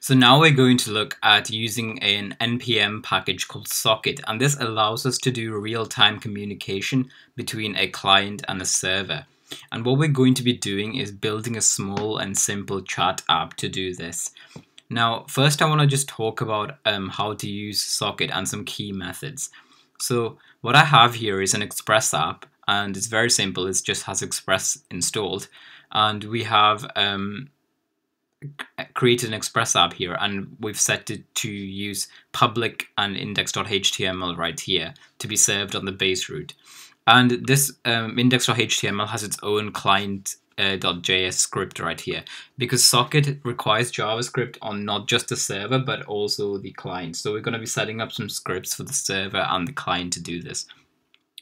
So now we're going to look at using an npm package called Socket, and this allows us to do real-time communication between a client and a server. And what we're going to be doing is building a small and simple chat app to do this. Now, first I want to just talk about how to use Socket and some key methods. So what I have here is an Express app, and it's very simple. It just has Express installed, and we have created an Express app here, and we've set it to use public and index.html right here to be served on the base route. And this index.html has its own client.js script right here, because Socket requires JavaScript on not just the server but also the client. So we're going to be setting up some scripts for the server and the client to do this.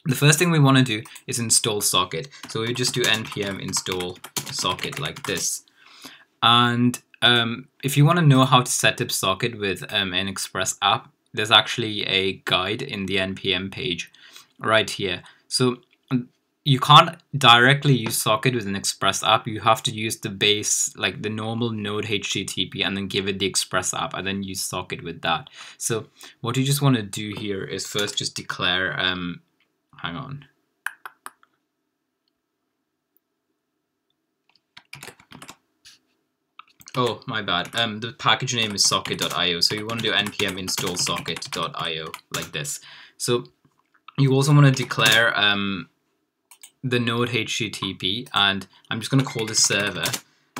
The first thing we want to do is install Socket. So we just do npm install Socket like this. And if you want to know how to set up Socket with an Express app, there's actually a guide in the npm page right here. So you can't directly use Socket with an Express app. You have to use the base, like the normal Node HTTP, and then give it the Express app, and then use Socket with that. So what you just want to do here is first just declare, hang on. Oh, my bad. The package name is Socket.IO. So you want to do npm install Socket.IO like this. So you also want to declare the node HTTP, and I'm just going to call this server,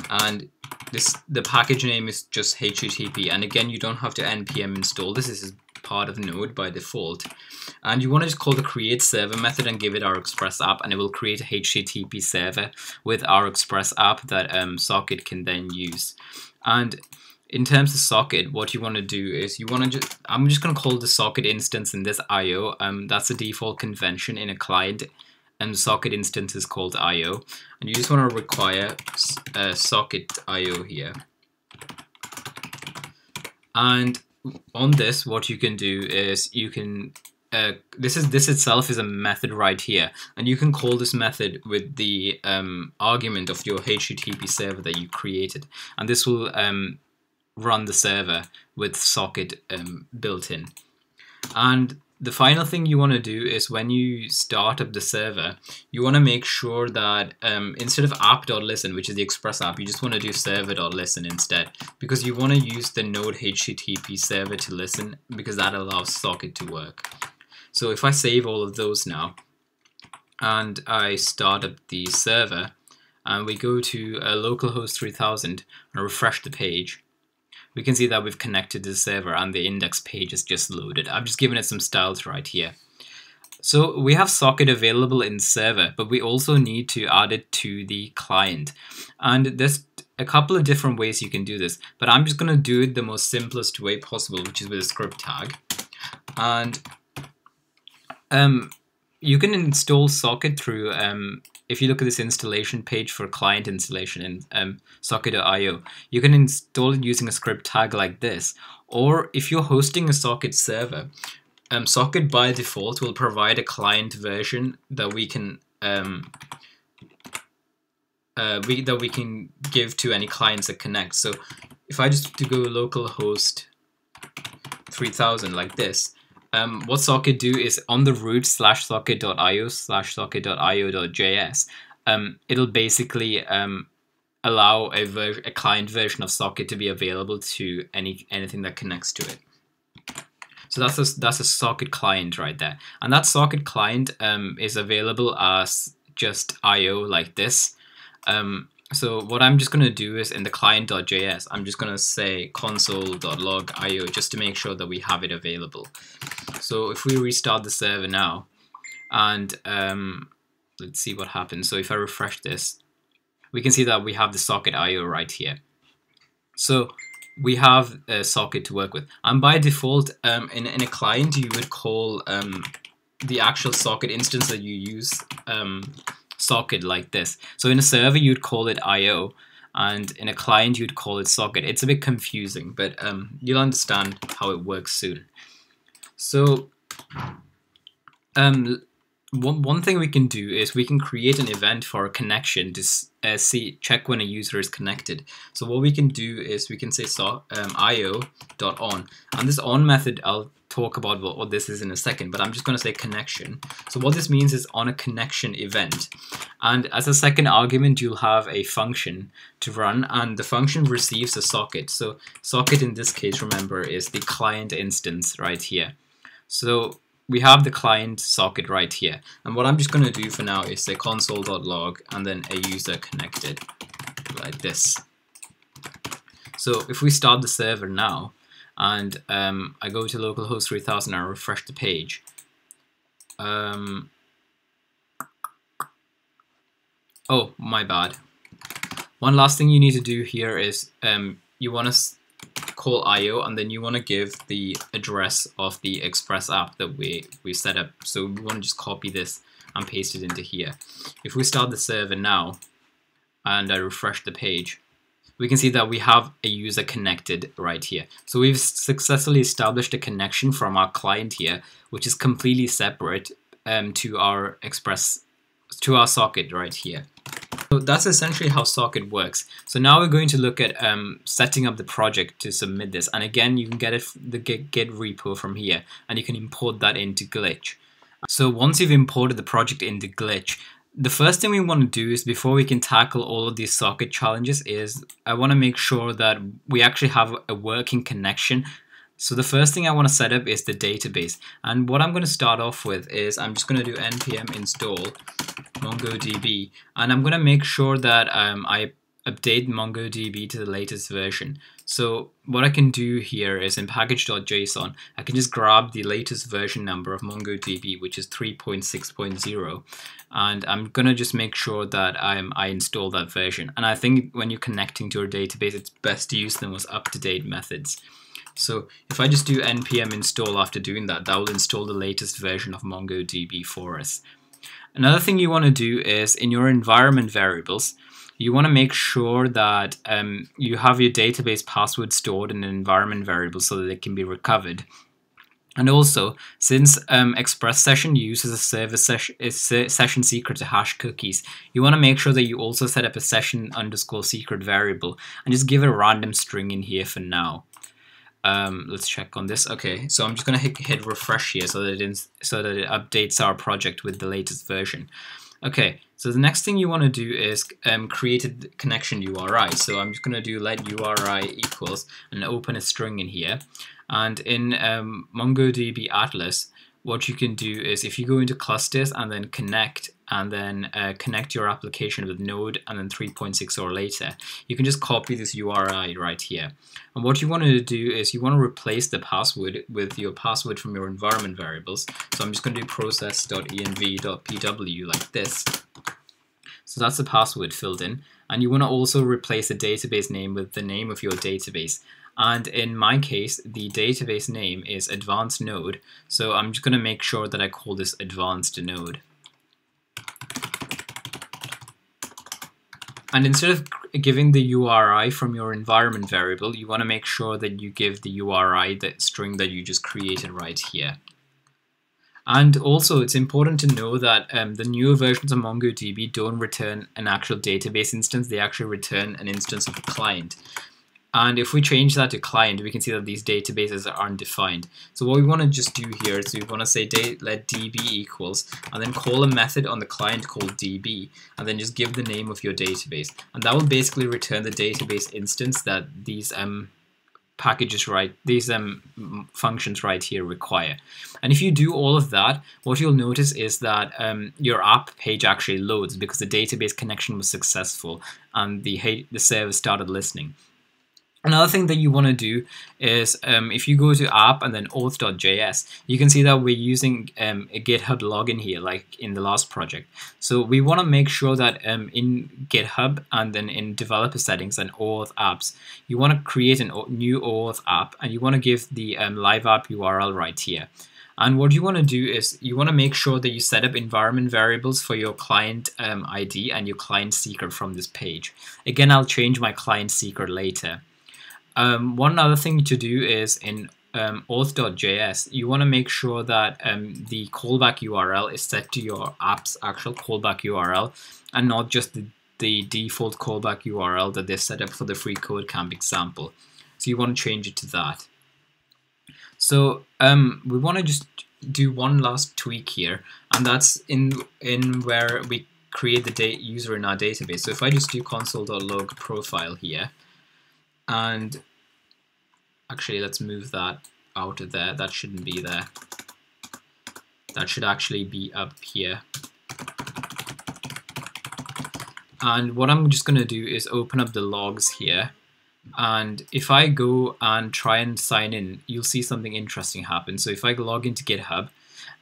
and the package name is just HTTP. And again, you don't have to npm install this. This is part of Node by default. And you want to just call the create server method and give it our Express app, and it will create a HTTP server with our Express app that Socket can then use. And in terms of Socket, what you want to do is you want to just, I'm just going to call the Socket instance in this IO. That's the default convention in a client, and Socket instance is called IO. And you just want to require Socket IO here. And on this, what you can do is you can, this itself is a method right here, and you can call this method with the argument of your HTTP server that you created, and this will run the server with Socket built in. And the final thing you want to do is when you start up the server, you want to make sure that instead of app.listen, which is the Express app, you just want to do server.listen instead, because you want to use the node HTTP server to listen, because that allows Socket to work. So if I save all of those now and I start up the server and we go to localhost 3000 and refresh the page, we can see that we've connected to the server and the index page is just loaded. I've just given it some styles right here. So we have Socket available in server, but we also need to add it to the client. And there's a couple of different ways you can do this, but I'm just going to do it the most simplest way possible, which is with a script tag. And you can install Socket through, if you look at this installation page for client installation in Socket.IO, you can install it using a script tag like this. Or if you're hosting a Socket server, Socket by default will provide a client version that we can that we can give to any clients that connect. So if I just go localhost 3000 like this, what Socket do is on the root /socket.io/socket.io.js, it'll basically allow a client version of Socket to be available to anything that connects to it. So that's a Socket client right there, and that Socket client is available as just IO like this. So what I'm just going to do is in the client.js, I'm just going to say console.log IO just to make sure that we have it available. So if we restart the server now, and let's see what happens. So if I refresh this, we can see that we have the Socket IO right here. So we have a Socket to work with. And by default, in a client, you would call the actual Socket instance that you use Socket like this. So in a server you'd call it IO, and in a client you'd call it Socket. It's a bit confusing, but you'll understand how it works soon. So One thing we can do is we can create an event for a connection to check when a user is connected. So what we can do is we can say io.on, and this on method, I'll talk about what this is in a second, but I'm just going to say connection. So what this means is on a connection event, and as a second argument you'll have a function to run, and the function receives a socket. So socket in this case, remember, is the client instance right here. So we have the client socket right here, and what I'm just going to do for now is say console.log and then a user connected, like this. So if we start the server now and I go to localhost 3000 and I refresh the page, oh my bad, one last thing you need to do here is you want to call IO, and then you want to give the address of the Express app that we set up. So we want to just copy this and paste it into here. If we start the server now and I refresh the page, we can see that we have a user connected right here. So we've successfully established a connection from our client here, which is completely separate to our Express, to our socket right here. So that's essentially how Socket works. So now we're going to look at setting up the project to submit this. And again, you can get the Git repo from here, and you can import that into Glitch. So once you've imported the project into Glitch, the first thing we want to do is, before we can tackle all of these socket challenges, is I want to make sure that we actually have a working connection. So the first thing I want to set up is the database. And what I'm going to start off with is I'm just going to do npm install MongoDB, and I'm going to make sure that I update MongoDB to the latest version. So what I can do here is in package.json, I can just grab the latest version number of MongoDB, which is 3.6.0, and I'm going to just make sure that I install that version. And I think when you're connecting to a database, it's best to use the most up-to-date methods. So if I just do npm install after doing that, that will install the latest version of MongoDB for us. Another thing you want to do is, in your environment variables, you want to make sure that you have your database password stored in an environment variable so that it can be recovered. And also, since Express session uses a server session secret to hash cookies, you want to make sure that you also set up a session underscore secret variable, and just give it a random string in here for now. Let's check on this. Okay, so I'm just going to hit refresh here so that it updates our project with the latest version. Okay, so the next thing you want to do is create a connection URI. So I'm just going to do let URI equals and open a string in here. And in MongoDB Atlas, what you can do is, if you go into clusters and then connect, and then connect your application with Node and then 3.6 or later, you can just copy this URI right here. And what you want to do is you want to replace the password with your password from your environment variables. So I'm just going to do process.env.pw like this. So that's the password filled in. And you want to also replace the database name with the name of your database. And in my case, the database name is advanced node. So I'm just going to make sure that I call this advanced node. And instead of giving the URI from your environment variable, you want to make sure that you give the URI, that string that you just created right here. And also, it's important to know that the newer versions of MongoDB don't return an actual database instance. They actually return an instance of a client. And if we change that to client, we can see that these databases are undefined. So what we want to just do here is we want to say let db equals, and then call a method on the client called db, and then just give the name of your database. And that will basically return the database instance that these functions right here require. And if you do all of that, what you'll notice is that your app page actually loads, because the database connection was successful and the server started listening. Another thing that you want to do is, if you go to app and then auth.js, you can see that we're using a GitHub login here, like in the last project. So we want to make sure that in GitHub and then in developer settings and auth apps, you want to create a new auth app, and you want to give the live app URL right here. And what you want to do is you want to make sure that you set up environment variables for your client ID and your client secret from this page. Again, I'll change my client secret later. One other thing to do is in auth.js, you want to make sure that the callback URL is set to your app's actual callback URL and not just the default callback URL that they set up for the FreeCodeCamp example. So you want to change it to that. So we want to just do one last tweak here, and that's in where we create the user in our database. So if I just do console.log profile here, and actually let's move that out of there. That shouldn't be there. That should actually be up here. And what I'm just going to do is open up the logs here. And if I go and try and sign in, you'll see something interesting happen. So if I log into GitHub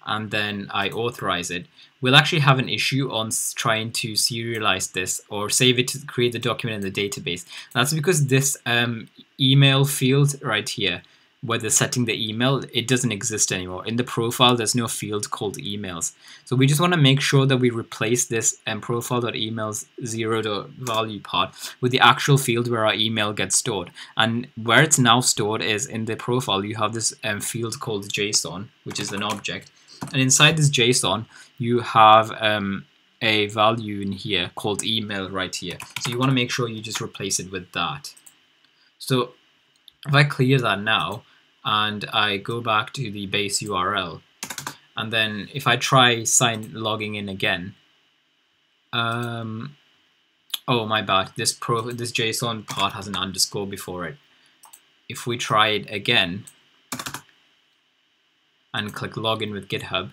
and then I authorize it, we'll actually have an issue on trying to serialize this or save it to create the document in the database. That's because this email field right here, where they're setting the email, it doesn't exist anymore. In the profile, there's no field called emails. So we just want to make sure that we replace this profile.emails 0.value part with the actual field where our email gets stored. And where it's now stored is in the profile, you have this field called JSON, which is an object. And inside this JSON, you have a value in here called email right here. So you want to make sure you just replace it with that. So if I clear that now, and I go back to the base URL, and then if I try logging in again, oh my bad, this JSON part has an underscore before it. If we try it again and click login with GitHub,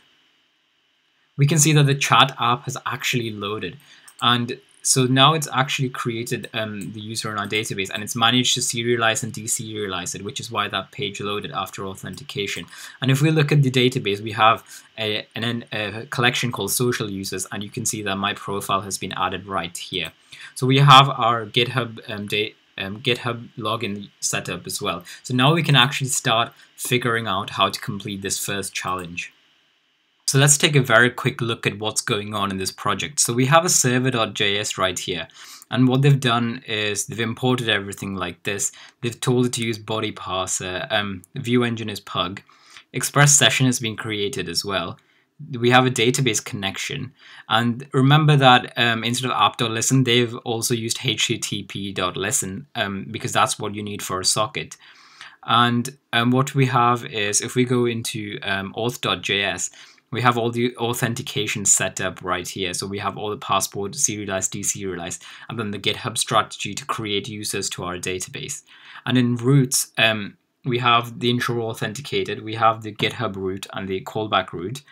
we can see that the chat app has actually loaded, and so now it's actually created the user in our database, and it's managed to serialize and deserialize it, which is why that page loaded after authentication. And if we look at the database, we have a collection called social users, and you can see that my profile has been added right here. So we have our GitHub GitHub login setup as well. So now we can actually start figuring out how to complete this first challenge. So let's take a very quick look at what's going on in this project. So we have a server.js right here, and what they've done is they've imported everything like this. They've told it to use body parser, view engine is pug, express session has been created as well. We have a database connection, and remember that instead of app.listen, they've also used http.listen because that's what you need for a socket. And what we have is, if we go into auth.js, we have all the authentication set up right here. So we have all the passport, serialized, deserialized, and then the GitHub strategy to create users to our database. And in routes, we have the intro authenticated, we have the GitHub route and the callback route.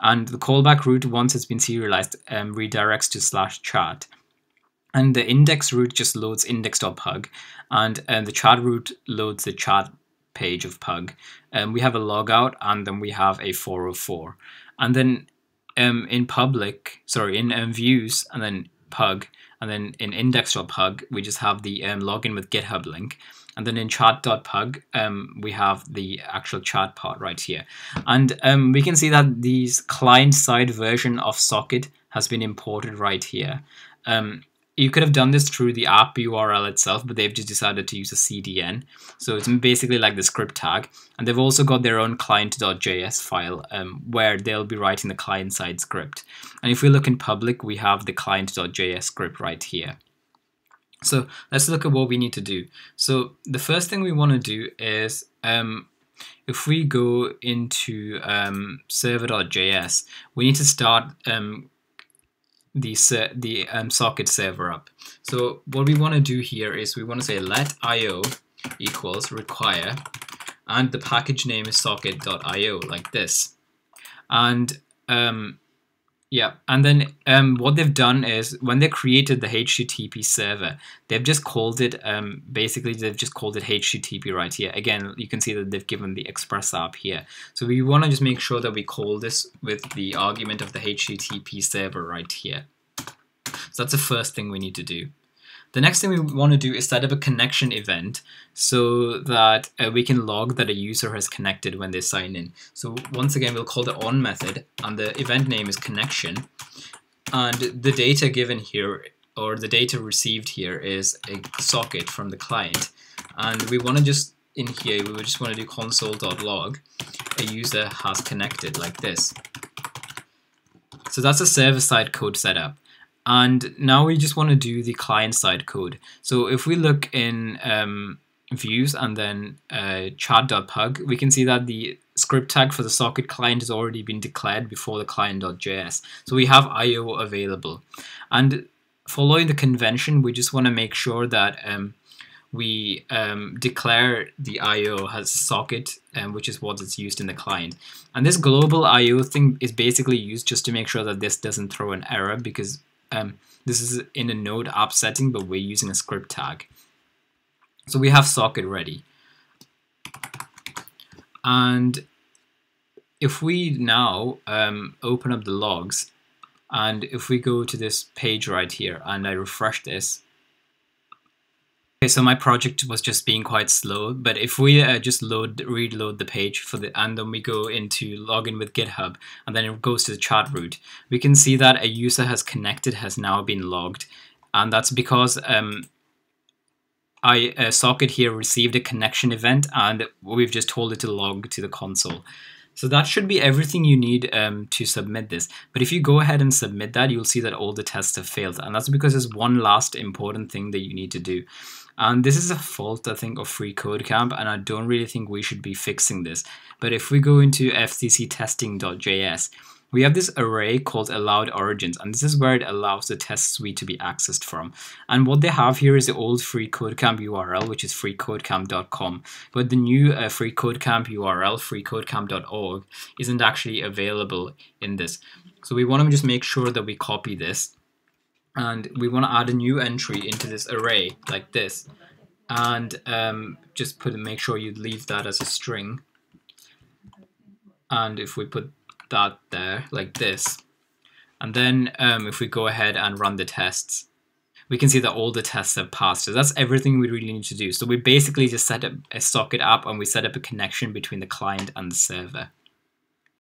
And the callback route, once it's been serialized, redirects to /chat. And the index route just loads index.pug, and the chat route loads the chat page of pug. We have a logout, and then we have a 404. And then in public, sorry, in views, and then pug, and then in index.pug, we just have the login with GitHub link. And then in chat.pug, we have the actual chat part right here. And we can see that these client-side version of Socket has been imported right here. You could have done this through the app URL itself, but they've just decided to use a CDN. So it's basically like the script tag. And they've also got their own client.js file where they'll be writing the client-side script. And if we look in public, we have the client.js script right here. So let's look at what we need to do. So the first thing we want to do is if we go into server.js, we need to start the socket server up. So what we want to do here is we want to say let IO equals require, and the package name is socket.io like this. And yeah, and then what they've done is when they created the HTTP server, they've just called it, basically they've just called it HTTP right here. Again, you can see that they've given the Express app here. So we want to just make sure that we call this with the argument of the HTTP server right here. So that's the first thing we need to do. The next thing we want to do is set up a connection event so that we can log that a user has connected when they sign in. So once again, we'll call the on method, and the event name is connection. And the data given here, or the data received here, is a socket from the client. And we want to just in here, we would just want to do console.log. A user has connected like this. So that's a server-side code setup. And now we just want to do the client-side code. So if we look in views and then chat.pug, we can see that the script tag for the socket client has already been declared before the client.js. So we have IO available. And following the convention, we just want to make sure that we declare the IO as socket, which is what is used in the client. And this global IO thing is basically used just to make sure that this doesn't throw an error, because this is in a Node app setting, but we're using a script tag. So we have socket ready. And if we now open up the logs, and if we go to this page right here and I refresh this, okay, so my project was just being quite slow, but if we just reload the page for the, and then we go into login with GitHub, and then it goes to the chat route, we can see that a user has connected has now been logged, and that's because socket here received a connection event, and we've just told it to log to the console. So that should be everything you need to submit this. But if you go ahead and submit that, you'll see that all the tests have failed, and that's because there's one last important thing that you need to do. And this is a fault, I think, of FreeCodeCamp, and I don't really think we should be fixing this. But if we go into fcctesting.js, we have this array called allowed origins, and this is where it allows the test suite to be accessed from. And what they have here is the old FreeCodeCamp URL, which is freecodecamp.com, but the new FreeCodeCamp URL, freecodecamp.org, isn't actually available in this. So we want to just make sure that we copy this, and we want to add a new entry into this array like this, and just make sure you leave that as a string. And if we put that there like this, and then if we go ahead and run the tests, we can see that all the tests have passed. So that's everything we really need to do. So we basically just set up a socket app, and we set up a connection between the client and the server.